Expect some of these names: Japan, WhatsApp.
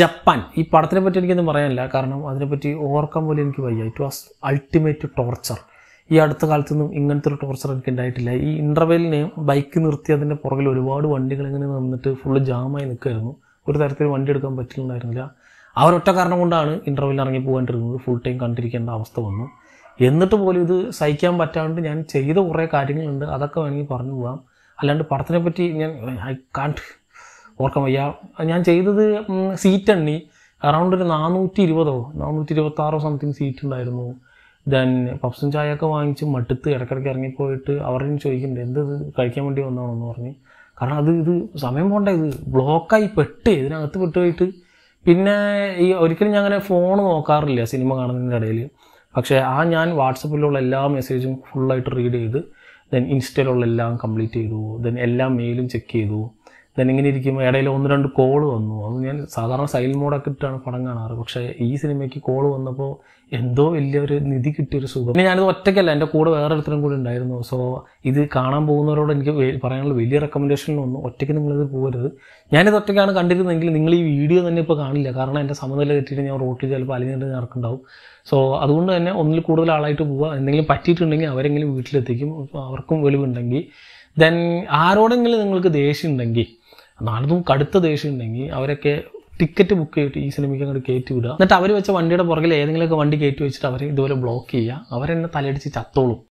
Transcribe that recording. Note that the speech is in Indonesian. Japan, ini partai penting kita merayakan karena ada penting overcome oleh ini itu ultimate torture. Ia ada kalau itu England itu torture ini diet lah. Ini interval ini bike ini urti ada ini porgel oleh bawa one day kalau ini kita full jam aja kerjanya. Orang dari itu one day itu kami betul naik nggak. Awal itu karena mana interval orang puan itu full time country kita awasnya mana. Yang itu boleh itu psikiam baca orang jangan cegi itu orang karingnya ada ada kalau ini parnu buang. Alang itu partai penting I can't Orkam ya, yang cegi itu seaten nih, around itu 420 something seaten lah itu. Dan papsun cahaya kau yang cuma matet ya, kerja orang itu awalnya coikin deh, itu kayaknya mandi orang ini. Karena itu sampai mana itu blok kai pete, karena itu betul itu. Pinnya, ini orangnya jangan phone mau kar lihat sini makanan ini ada lihat. Akshay, ah, jangan WhatsApp itu lah, message itu full light read itu, then Insta lah complete itu, then all mail check itu. Dan ini dikit mau ada yang orang itu call bandu, aku saudara silent mode kita orang pandangan orang, pokoknya ini sini meki call bandu, po, endo illiya orang nidi kita terus. Ini aku otak ya lah, endo call orang terang call ini ada, so ini kanan bohong orang ini parang orang beli recommendation orang, otak ini mulai terbuat itu. Ini aku otak orang kandir itu nanti, ninggali video nanti pakai lihat, karena endo sama dengan itu orang roti jual paling itu orang kandau. So adu orang ini orang call orang itu buat, ninggali pati itu ninggali orang ninggali video terdekat, orang kum beli bandingi. Then orang ninggali desin bandingi. Nampun kadet terdesin nengi, awalnya kayak tiket buknya itu isinya mereka nggak keitu udah. Nah, tapi baca mandi ada porgel, ya, dengan mereka mandi keitu itu, tapi itu ada blok ya, awalnya ntar tali itu jatuh.